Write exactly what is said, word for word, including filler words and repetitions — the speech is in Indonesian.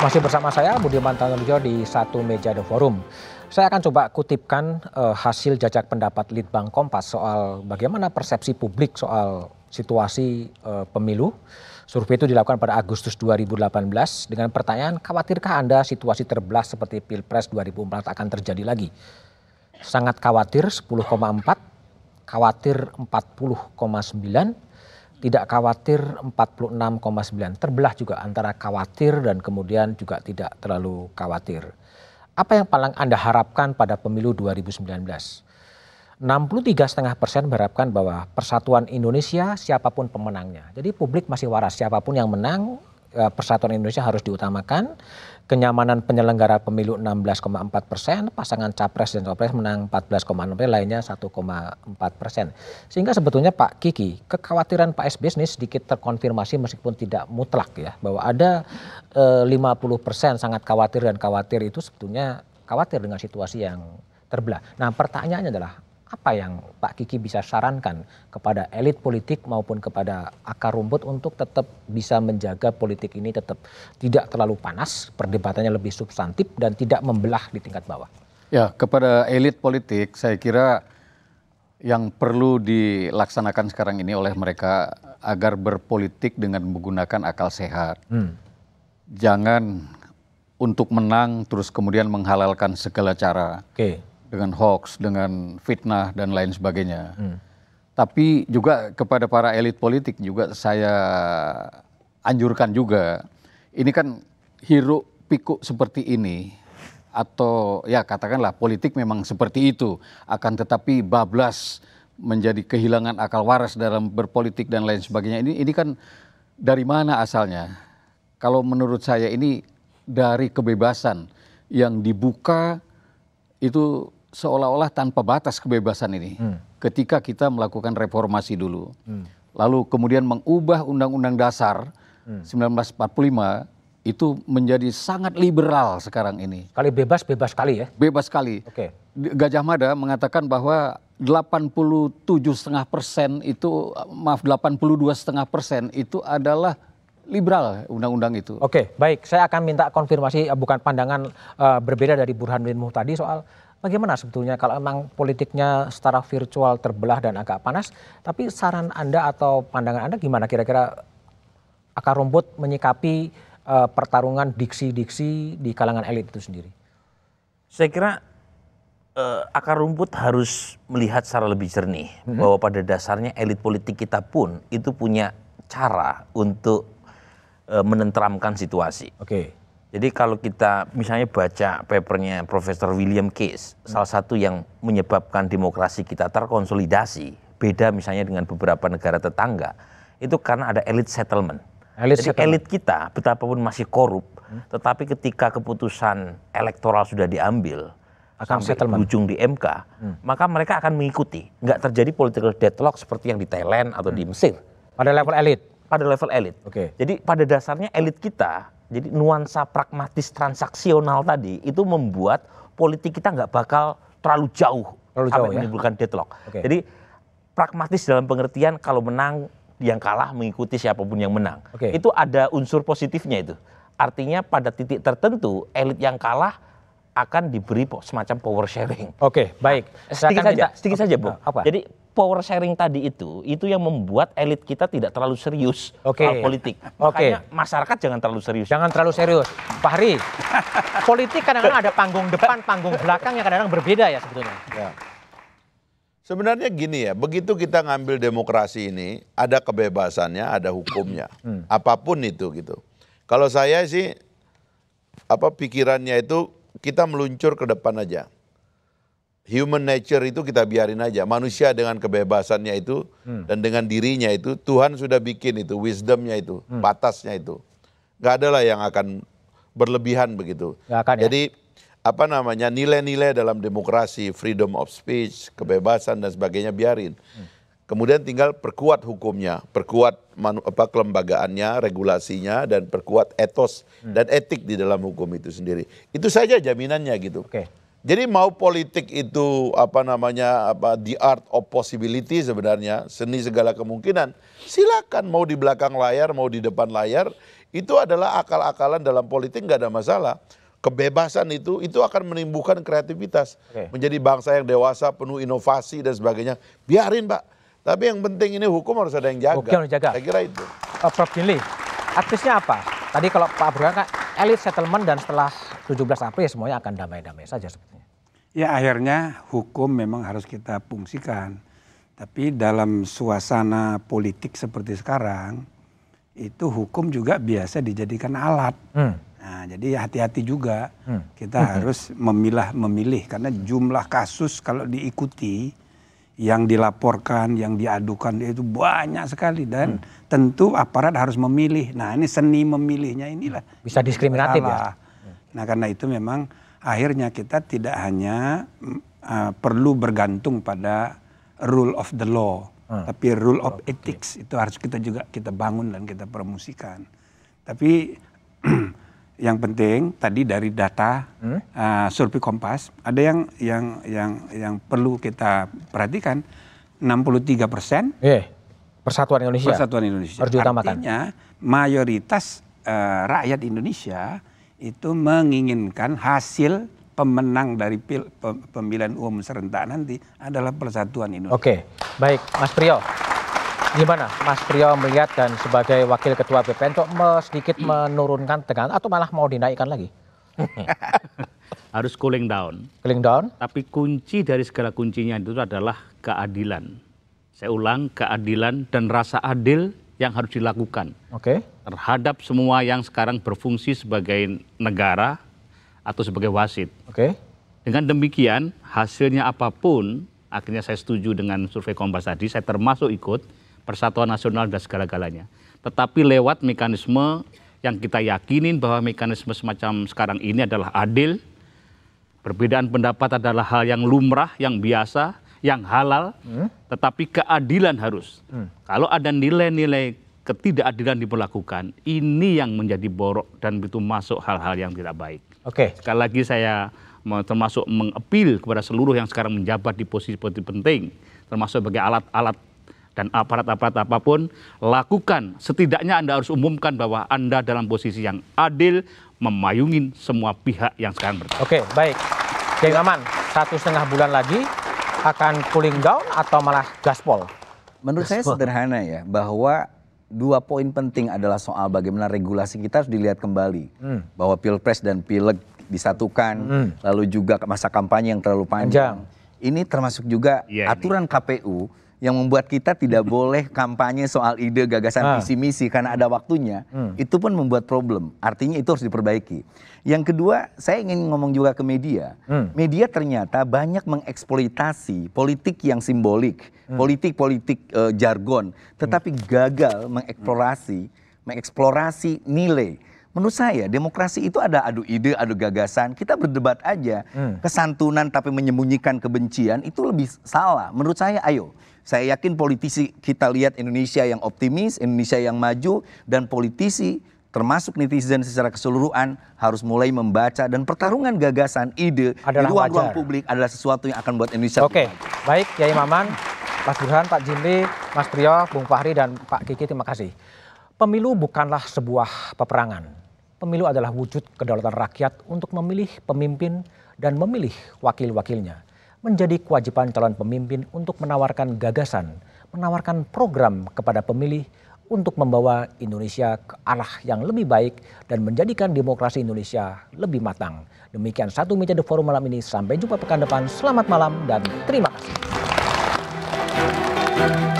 Masih bersama saya Budiman Tanojjo di Satu Meja The Forum. Saya akan coba kutipkan uh, hasil jajak pendapat Litbang Kompas soal bagaimana persepsi publik soal situasi uh, pemilu. Survei itu dilakukan pada Agustus dua ribu delapan belas dengan pertanyaan, khawatirkah Anda situasi terbelah seperti Pilpres dua ribu empat akan terjadi lagi? Sangat khawatir sepuluh koma empat, khawatir empat puluh koma sembilan. Tidak khawatir empat puluh enam koma sembilan, terbelah juga antara khawatir dan kemudian juga tidak terlalu khawatir. Apa yang paling Anda harapkan pada pemilu dua ribu sembilan belas? enam puluh tiga koma lima persen berharapkan bahwa persatuan Indonesia siapapun pemenangnya. Jadi publik masih waras, siapapun yang menang persatuan Indonesia harus diutamakan. Kenyamanan penyelenggara pemilu enam belas koma empat persen, pasangan capres dan cawapres menang empat belas koma enam persen, lainnya satu koma empat persen. Sehingga sebetulnya Pak Kiki, kekhawatiran Pak S B Y ini sedikit terkonfirmasi meskipun tidak mutlak ya, bahwa ada eh, lima puluh persen sangat khawatir dan khawatir itu sebetulnya khawatir dengan situasi yang terbelah. Nah pertanyaannya adalah, apa yang Pak Kiki bisa sarankan kepada elit politik maupun kepada akar rumput untuk tetap bisa menjaga politik ini tetap tidak terlalu panas, perdebatannya lebih substantif dan tidak membelah di tingkat bawah? Ya, kepada elit politik saya kira yang perlu dilaksanakan sekarang ini oleh mereka agar berpolitik dengan menggunakan akal sehat. Hmm. Jangan untuk menang terus kemudian menghalalkan segala cara. Oke. Okay. Dengan hoax, dengan fitnah dan lain sebagainya. Hmm. Tapi juga kepada para elit politik juga saya anjurkan juga, ini kan hiruk pikuk seperti ini, atau ya katakanlah politik memang seperti itu, akan tetapi bablas menjadi kehilangan akal waras dalam berpolitik dan lain sebagainya. Ini, ini kan dari mana asalnya? Kalau menurut saya ini dari kebebasan yang dibuka itu seolah-olah tanpa batas kebebasan ini. Hmm. Ketika kita melakukan reformasi dulu. Hmm. Lalu kemudian mengubah Undang-Undang Dasar hmm. seribu sembilan ratus empat puluh lima itu menjadi sangat liberal sekarang ini. Kali bebas, bebas kali ya? Bebas kali. Okay. Gajah Mada mengatakan bahwa delapan puluh tujuh koma lima persen itu, maaf delapan puluh dua koma lima persen itu adalah liberal undang-undang itu. Oke, baik. Saya akan minta konfirmasi, bukan pandangan uh, berbeda dari Burhanuddin Muhtadi soal bagaimana sebetulnya kalau memang politiknya secara virtual terbelah dan agak panas. Tapi saran Anda atau pandangan Anda gimana kira-kira akar rumput menyikapi uh, pertarungan diksi-diksi di kalangan elit itu sendiri? Saya kira uh, akar rumput harus melihat secara lebih jernih. Mm-hmm. Bahwa pada dasarnya elit politik kita pun itu punya cara untuk menenteramkan situasi. Oke. Okay. Jadi kalau kita misalnya baca papernya Profesor William Case, hmm. salah satu yang menyebabkan demokrasi kita terkonsolidasi, beda misalnya dengan beberapa negara tetangga, itu karena ada elite settlement. Elite Jadi settlement. Elite kita betapapun masih korup, hmm. tetapi ketika keputusan elektoral sudah diambil, akan sampai settlement. Ujung di M K, hmm. maka mereka akan mengikuti. Nggak terjadi political deadlock seperti yang di Thailand atau hmm. di Mesir. Pada level elite. Pada level elit. Okay. Jadi pada dasarnya elit kita, jadi nuansa pragmatis transaksional tadi itu membuat politik kita nggak bakal terlalu jauh, terlalu jauh menimbulkan ya? Deadlock. Okay. Jadi pragmatis dalam pengertian kalau menang yang kalah mengikuti siapapun yang menang. Okay. Itu ada unsur positifnya itu. Artinya pada titik tertentu elit yang kalah akan diberi semacam power sharing. Oke, okay, baik. Sedikit saja, sedikit saja, Bung. Apa? Jadi power sharing tadi itu, itu yang membuat elit kita tidak terlalu serius okay. soal politik. Makanya okay. masyarakat jangan terlalu serius. Jangan terlalu serius. Pak Hri, politik kadang-kadang ada panggung depan, panggung belakang yang kadang-kadang berbeda ya sebetulnya. Ya. Sebenarnya gini ya, begitu kita ngambil demokrasi ini, ada kebebasannya, ada hukumnya. Hmm. Apapun itu gitu. Kalau saya sih, apa pikirannya itu, kita meluncur ke depan aja. Human nature itu kita biarin aja. Manusia dengan kebebasannya itu hmm. dan dengan dirinya itu, Tuhan sudah bikin itu, wisdomnya itu, hmm. batasnya itu. Gak ada lah yang akan berlebihan begitu. Gak akan, ya? Jadi apa namanya nilai-nilai dalam demokrasi, freedom of speech, kebebasan dan sebagainya biarin. Hmm. Kemudian tinggal perkuat hukumnya, perkuat manu, apa, kelembagaannya, regulasinya, dan perkuat etos hmm. dan etik di dalam hukum itu sendiri. Itu saja jaminannya gitu. Okay. Jadi mau politik itu apa namanya apa the art of possibility sebenarnya, seni segala kemungkinan. Silakan mau di belakang layar, mau di depan layar, Itu adalah akal-akalan dalam politik, nggak ada masalah. Kebebasan itu itu akan menimbulkan kreativitas, okay. menjadi bangsa yang dewasa, penuh inovasi dan sebagainya. Biarin, Pak. Tapi yang penting ini hukum harus ada yang jaga. Hukum harus jaga. Saya kira itu. Uh, Prof Jindri, aktifnya apa? Tadi kalau Pak Burhanuddin, elit settlement dan setelah tujuh belas April semuanya akan damai-damai saja sepertinya. Ya, akhirnya hukum memang harus kita fungsikan. Tapi dalam suasana politik seperti sekarang, itu hukum juga biasa dijadikan alat. Hmm. Nah, jadi hati-hati juga, hmm. kita hmm. harus memilah-memilih. Karena jumlah kasus kalau diikuti, yang dilaporkan, yang diadukan itu banyak sekali. Dan hmm. tentu aparat harus memilih. Nah, ini seni memilihnya inilah. Bisa diskriminatif ya? Nah, karena itu memang akhirnya kita tidak hanya uh, perlu bergantung pada rule of the law, hmm. tapi rule of okay. ethics itu harus kita juga kita bangun dan kita promosikan. Tapi yang penting tadi dari data hmm? uh, survei Kompas ada yang yang yang yang perlu kita perhatikan, enam puluh tiga persen yeah. Persatuan Indonesia. Persatuan Indonesia. Artinya mayoritas uh, rakyat Indonesia itu menginginkan hasil pemenang dari pil, pemilihan umum serentak nanti adalah persatuan Indonesia. Oke, baik Mas Priyo. Gimana Mas Priyo melihat dan sebagai Wakil Ketua B P N untuk sedikit menurunkan tegangan atau malah mau dinaikkan lagi? Harus cooling down. Cooling down? Tapi kunci dari segala kuncinya itu adalah keadilan. Saya ulang, keadilan dan rasa adil yang harus dilakukan okay. terhadap semua yang sekarang berfungsi sebagai negara atau sebagai wasit. Oke. Okay. Dengan demikian hasilnya apapun, akhirnya saya setuju dengan survei Kompas tadi, saya termasuk ikut persatuan nasional dan segala-galanya. Tetapi lewat mekanisme yang kita yakinin bahwa mekanisme semacam sekarang ini adalah adil, perbedaan pendapat adalah hal yang lumrah, yang biasa, yang halal, hmm? tetapi keadilan harus. Hmm. Kalau ada nilai-nilai ketidakadilan diperlakukan, ini yang menjadi borok dan itu masuk hal-hal yang tidak baik. Oke. Okay. Sekali lagi saya termasuk mengapil kepada seluruh yang sekarang menjabat di posisi-posisi penting, termasuk sebagai alat-alat dan aparat-aparat apapun, lakukan. Setidaknya Anda harus umumkan bahwa Anda dalam posisi yang adil, memayungi semua pihak yang sekarang bertanggung. Oke, okay, baik. Yai Maman, satu setengah bulan lagi akan cooling down atau malah gaspol? Menurut gaspol. saya sederhana ya, bahwa dua poin penting adalah soal bagaimana regulasi kita harus dilihat kembali. Hmm. Bahwa Pilpres dan Pileg disatukan, hmm. lalu juga masa kampanye yang terlalu panjang. panjang. Ini termasuk juga ya, aturan ini. K P U yang membuat kita tidak boleh kampanye soal ide, gagasan, ah. visi, misi karena ada waktunya. Hmm. Itu pun membuat problem, artinya itu harus diperbaiki. Yang kedua, saya ingin ngomong juga ke media. Hmm. Media ternyata banyak mengeksploitasi politik yang simbolik. Politik-politik uh, jargon, tetapi gagal mengeksplorasi, mengeksplorasi nilai. Menurut saya demokrasi itu ada adu ide, adu gagasan, kita berdebat aja. Hmm. Kesantunan tapi menyembunyikan kebencian itu lebih salah. Menurut saya ayo, saya yakin politisi kita lihat Indonesia yang optimis, Indonesia yang maju, dan politisi termasuk netizen secara keseluruhan harus mulai membaca dan pertarungan gagasan, ide di ruang-ruang publik adalah sesuatu yang akan buat Indonesia. Oke, okay. baik Yai Maman. Mas Burhan, Pak Jindri, Mas Priyo, Bung Fahri, dan Pak Kiki, terima kasih. Pemilu bukanlah sebuah peperangan. Pemilu adalah wujud kedaulatan rakyat untuk memilih pemimpin dan memilih wakil-wakilnya. Menjadi kewajiban calon pemimpin untuk menawarkan gagasan, menawarkan program kepada pemilih untuk membawa Indonesia ke arah yang lebih baik dan menjadikan demokrasi Indonesia lebih matang. Demikian Satu Meja The Forum malam ini. Sampai jumpa pekan depan. Selamat malam dan terima kasih. Thank you.